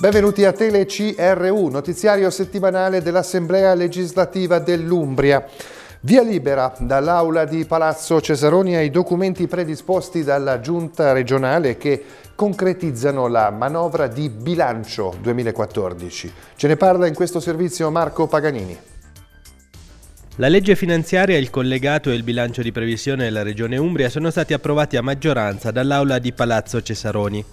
Benvenuti a TeleCRU, notiziario settimanale dell'Assemblea legislativa dell'Umbria. Via libera dall'aula di Palazzo Cesaroni ai documenti predisposti dalla Giunta regionale che concretizzano la manovra di bilancio 2014. Ce ne parla in questo servizio Marco Paganini. La legge finanziaria, il collegato e il bilancio di previsione della Regione Umbria sono stati approvati a maggioranza dall'aula di Palazzo Cesaroni.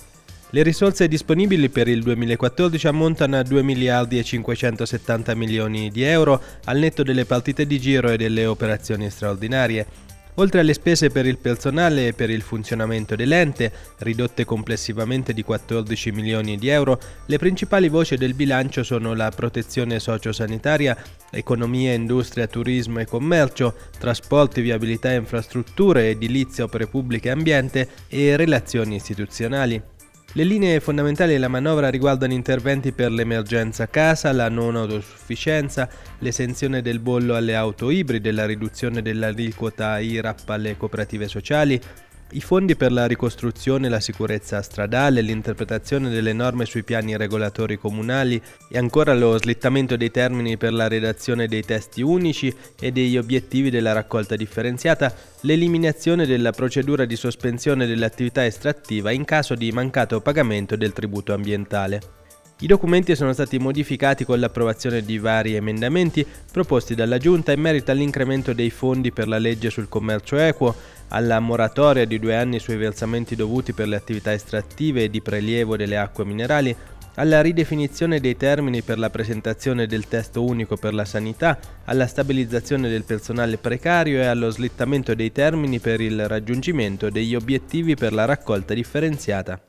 Le risorse disponibili per il 2014 ammontano a 2 miliardi e 570 milioni di euro al netto delle partite di giro e delle operazioni straordinarie. Oltre alle spese per il personale e per il funzionamento dell'ente, ridotte complessivamente di 14 milioni di euro, le principali voci del bilancio sono la protezione sociosanitaria, economia, industria, turismo e commercio, trasporti, viabilità e infrastrutture, edilizia, opere pubbliche e ambiente e relazioni istituzionali. Le linee fondamentali della manovra riguardano interventi per l'emergenza casa, la non autosufficienza, l'esenzione del bollo alle auto ibride, la riduzione dell'aliquota IRAP alle cooperative sociali, i fondi per la ricostruzione, la sicurezza stradale, l'interpretazione delle norme sui piani regolatori comunali e ancora lo slittamento dei termini per la redazione dei testi unici e degli obiettivi della raccolta differenziata, l'eliminazione della procedura di sospensione dell'attività estrattiva in caso di mancato pagamento del tributo ambientale. I documenti sono stati modificati con l'approvazione di vari emendamenti proposti dalla Giunta in merito all'incremento dei fondi per la legge sul commercio equo, alla moratoria di 2 anni sui versamenti dovuti per le attività estrattive e di prelievo delle acque minerali, alla ridefinizione dei termini per la presentazione del testo unico per la sanità, alla stabilizzazione del personale precario e allo slittamento dei termini per il raggiungimento degli obiettivi per la raccolta differenziata.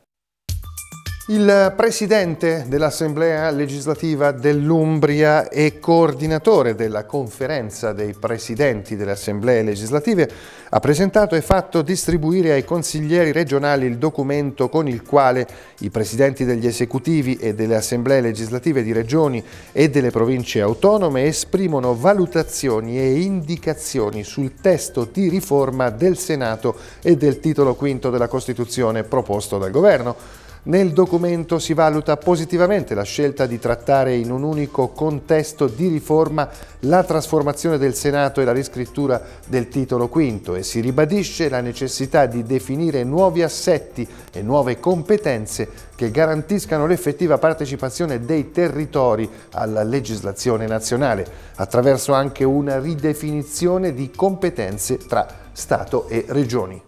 Il presidente dell'Assemblea legislativa dell'Umbria e coordinatore della conferenza dei presidenti delle assemblee legislative ha presentato e fatto distribuire ai consiglieri regionali il documento con il quale i presidenti degli esecutivi e delle assemblee legislative di regioni e delle province autonome esprimono valutazioni e indicazioni sul testo di riforma del Senato e del titolo V della Costituzione proposto dal Governo. Nel documento si valuta positivamente la scelta di trattare in un unico contesto di riforma la trasformazione del Senato e la riscrittura del titolo V e si ribadisce la necessità di definire nuovi assetti e nuove competenze che garantiscano l'effettiva partecipazione dei territori alla legislazione nazionale, attraverso anche una ridefinizione di competenze tra Stato e Regioni.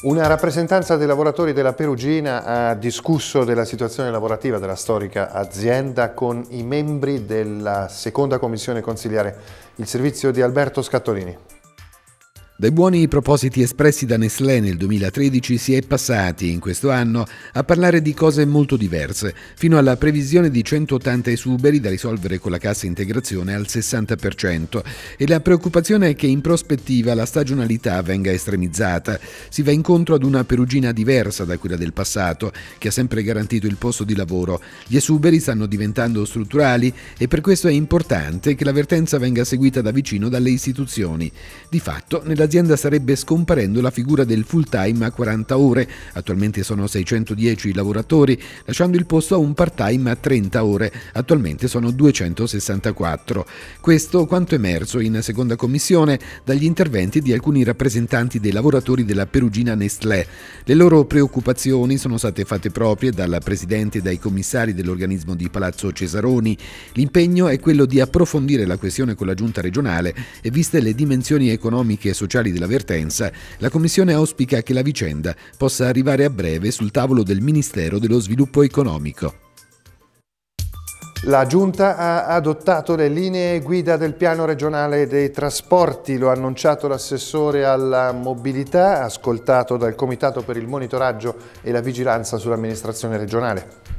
Una rappresentanza dei lavoratori della Perugina ha discusso della situazione lavorativa della storica azienda con i membri della seconda commissione consiliare. Il servizio di Alberto Scattolini. Dai buoni propositi espressi da Nestlé nel 2013 si è passati, in questo anno, a parlare di cose molto diverse, fino alla previsione di 180 esuberi da risolvere con la cassa integrazione al 60% e la preoccupazione è che in prospettiva la stagionalità venga estremizzata. Si va incontro ad una Perugina diversa da quella del passato, che ha sempre garantito il posto di lavoro. Gli esuberi stanno diventando strutturali e per questo è importante che l'avvertenza venga seguita da vicino dalle istituzioni. Di fatto, nell'azienda starebbe scomparendo la figura del full time a 40 ore, attualmente sono 610 i lavoratori, lasciando il posto a un part time a 30 ore, attualmente sono 264. Questo quanto emerso in seconda commissione dagli interventi di alcuni rappresentanti dei lavoratori della Perugina Nestlé. Le loro preoccupazioni sono state fatte proprie dalla Presidente e dai commissari dell'organismo di Palazzo Cesaroni. L'impegno è quello di approfondire la questione con la Giunta regionale e, viste le dimensioni economiche e sociali dell'avvertenza, la Commissione auspica che la vicenda possa arrivare a breve sul tavolo del Ministero dello Sviluppo Economico. La Giunta ha adottato le linee guida del piano regionale dei trasporti, lo ha annunciato l'assessore alla mobilità, ascoltato dal Comitato per il monitoraggio e la vigilanza sull'amministrazione regionale.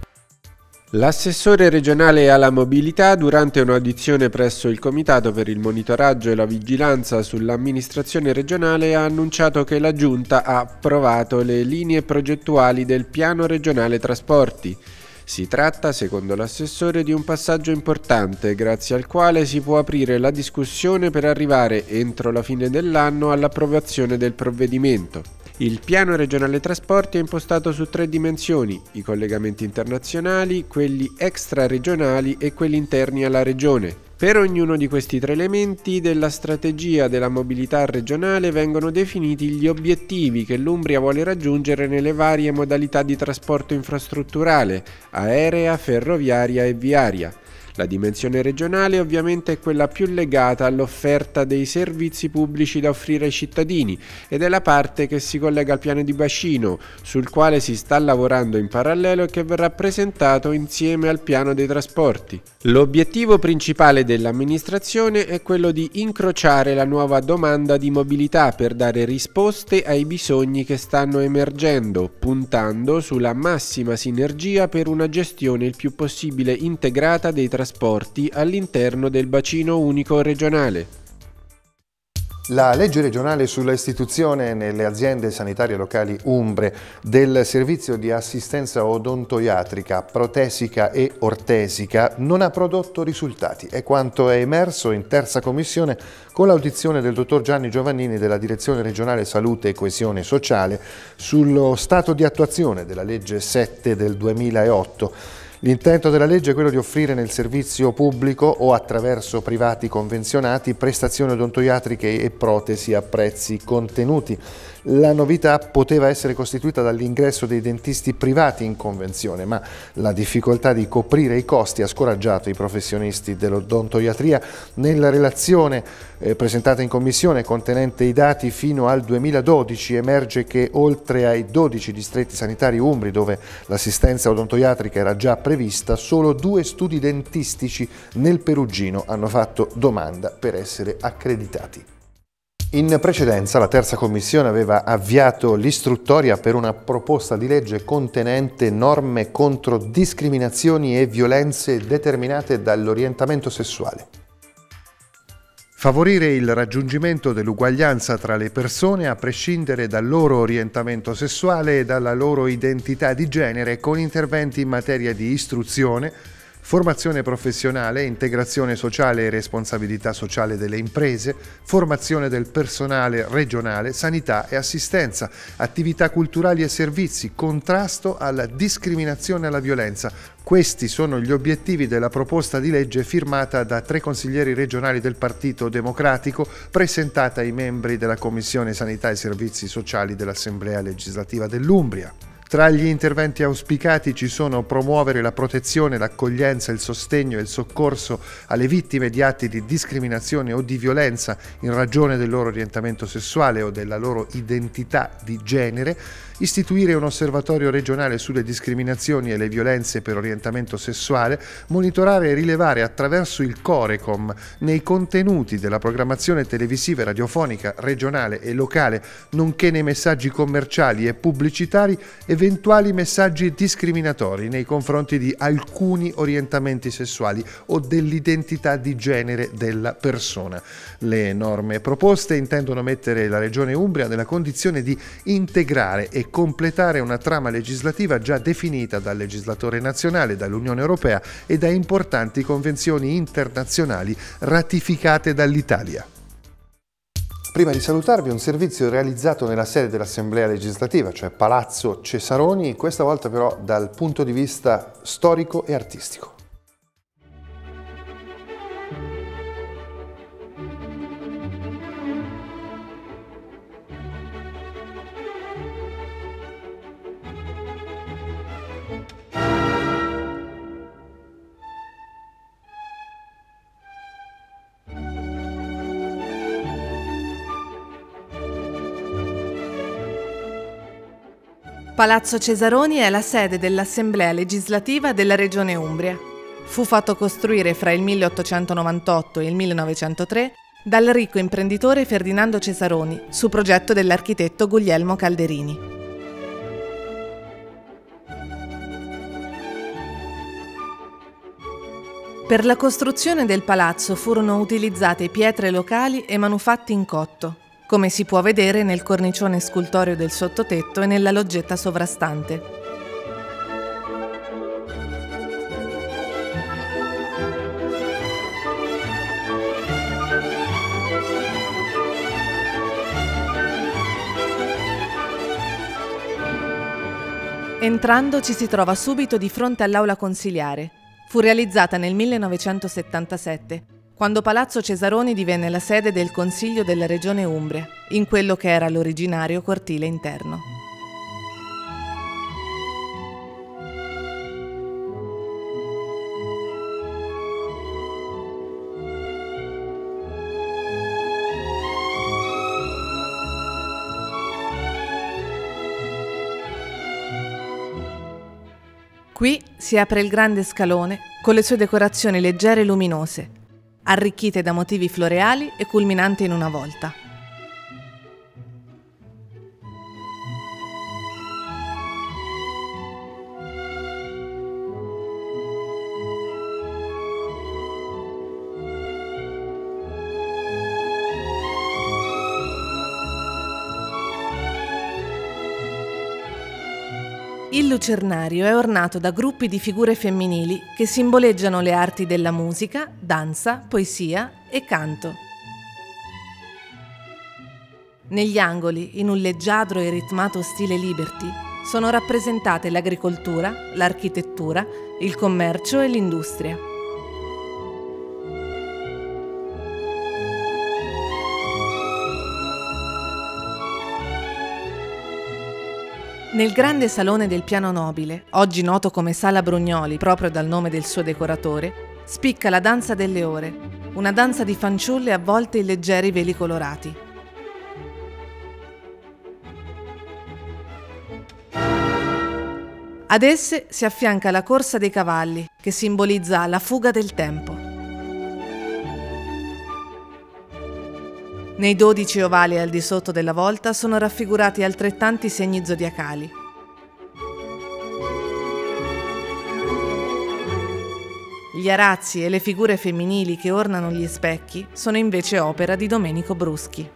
L'assessore regionale alla mobilità, durante un'audizione presso il Comitato per il monitoraggio e la vigilanza sull'amministrazione regionale, ha annunciato che la Giunta ha approvato le linee progettuali del Piano regionale trasporti. Si tratta, secondo l'assessore, di un passaggio importante, grazie al quale si può aprire la discussione per arrivare entro la fine dell'anno all'approvazione del provvedimento. Il piano regionale trasporti è impostato su tre dimensioni: i collegamenti internazionali, quelli extraregionali e quelli interni alla regione. Per ognuno di questi tre elementi della strategia della mobilità regionale vengono definiti gli obiettivi che l'Umbria vuole raggiungere nelle varie modalità di trasporto infrastrutturale, aerea, ferroviaria e viaria. La dimensione regionale ovviamente è quella più legata all'offerta dei servizi pubblici da offrire ai cittadini ed è la parte che si collega al piano di bacino, sul quale si sta lavorando in parallelo e che verrà presentato insieme al piano dei trasporti. L'obiettivo principale dell'amministrazione è quello di incrociare la nuova domanda di mobilità per dare risposte ai bisogni che stanno emergendo, puntando sulla massima sinergia per una gestione il più possibile integrata dei trasporti all'interno del bacino unico regionale. La legge regionale sulla istituzione nelle aziende sanitarie locali umbre del servizio di assistenza odontoiatrica, protesica e ortesica non ha prodotto risultati. È quanto è emerso in terza commissione con l'audizione del dottor Gianni Giovannini della Direzione Regionale Salute e Coesione Sociale sullo stato di attuazione della legge 7 del 2008. L'intento della legge è quello di offrire nel servizio pubblico o attraverso privati convenzionati prestazioni odontoiatriche e protesi a prezzi contenuti. La novità poteva essere costituita dall'ingresso dei dentisti privati in convenzione, ma la difficoltà di coprire i costi ha scoraggiato i professionisti dell'odontoiatria. Nella relazione presentata in commissione contenente i dati fino al 2012 emerge che oltre ai 12 distretti sanitari umbri dove l'assistenza odontoiatrica era già prevista, solo 2 studi dentistici nel Perugino hanno fatto domanda per essere accreditati. In precedenza la terza commissione aveva avviato l'istruttoria per una proposta di legge contenente norme contro discriminazioni e violenze determinate dall'orientamento sessuale. Favorire il raggiungimento dell'uguaglianza tra le persone a prescindere dal loro orientamento sessuale e dalla loro identità di genere con interventi in materia di istruzione, formazione professionale, integrazione sociale e responsabilità sociale delle imprese, formazione del personale regionale, sanità e assistenza, attività culturali e servizi, contrasto alla discriminazione e alla violenza. Questi sono gli obiettivi della proposta di legge firmata da 3 consiglieri regionali del Partito Democratico, presentata ai membri della Commissione Sanità e Servizi Sociali dell'Assemblea Legislativa dell'Umbria. Tra gli interventi auspicati ci sono promuovere la protezione, l'accoglienza, il sostegno e il soccorso alle vittime di atti di discriminazione o di violenza in ragione del loro orientamento sessuale o della loro identità di genere, istituire un osservatorio regionale sulle discriminazioni e le violenze per orientamento sessuale, monitorare e rilevare attraverso il Corecom nei contenuti della programmazione televisiva e radiofonica regionale e locale, nonché nei messaggi commerciali e pubblicitari, eventuali messaggi discriminatori nei confronti di alcuni orientamenti sessuali o dell'identità di genere della persona. Le norme proposte intendono mettere la Regione Umbria nella condizione di integrare e completare una trama legislativa già definita dal legislatore nazionale, dall'Unione Europea e da importanti convenzioni internazionali ratificate dall'Italia. Prima di salutarvi, un servizio realizzato nella sede dell'Assemblea Legislativa, cioè Palazzo Cesaroni, questa volta però dal punto di vista storico e artistico. Palazzo Cesaroni è la sede dell'Assemblea legislativa della Regione Umbria. Fu fatto costruire fra il 1898 e il 1903 dal ricco imprenditore Ferdinando Cesaroni su progetto dell'architetto Guglielmo Calderini. Per la costruzione del palazzo furono utilizzate pietre locali e manufatti in cotto, come si può vedere nel cornicione scultoreo del sottotetto e nella loggetta sovrastante. Entrando ci si trova subito di fronte all'aula consiliare. Fu realizzata nel 1977, quando Palazzo Cesaroni divenne la sede del Consiglio della Regione Umbria, in quello che era l'originario cortile interno. Qui si apre il grande scalone con le sue decorazioni leggere e luminose, arricchite da motivi floreali e culminanti in una volta. Il lucernario è ornato da gruppi di figure femminili che simboleggiano le arti della musica, danza, poesia e canto. Negli angoli, in un leggiadro e ritmato stile liberty, sono rappresentate l'agricoltura, l'architettura, il commercio e l'industria. Nel grande salone del piano nobile, oggi noto come Sala Brugnoli proprio dal nome del suo decoratore, spicca la danza delle ore, una danza di fanciulle avvolte in leggeri veli colorati. Ad esse si affianca la corsa dei cavalli, che simbolizza la fuga del tempo. Nei 12 ovali al di sotto della volta sono raffigurati altrettanti segni zodiacali. Gli arazzi e le figure femminili che ornano gli specchi sono invece opera di Domenico Bruschi.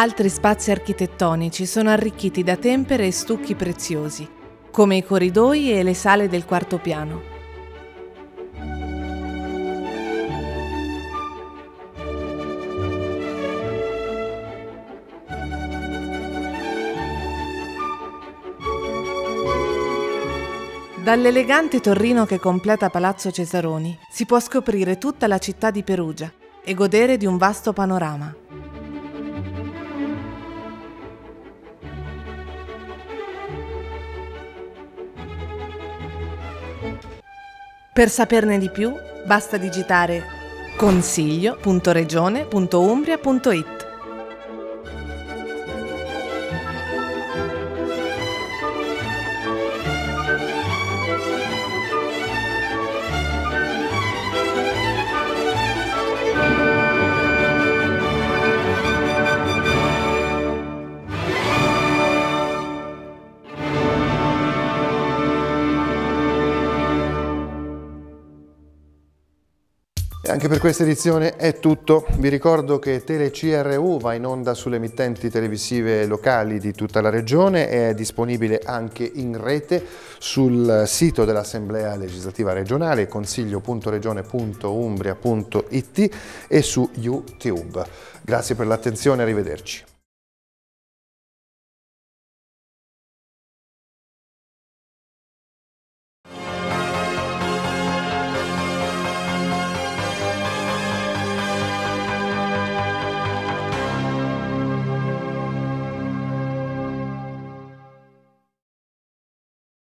Altri spazi architettonici sono arricchiti da tempere e stucchi preziosi, come i corridoi e le sale del quarto piano. Dall'elegante torrino che completa Palazzo Cesaroni si può scoprire tutta la città di Perugia e godere di un vasto panorama. Per saperne di più, basta digitare consiglio.regione.umbria.it. Anche per questa edizione è tutto. Vi ricordo che TeleCRU va in onda sulle emittenti televisive locali di tutta la regione e è disponibile anche in rete sul sito dell'Assemblea Legislativa Regionale consiglio.regione.umbria.it e su YouTube. Grazie per l'attenzione, arrivederci.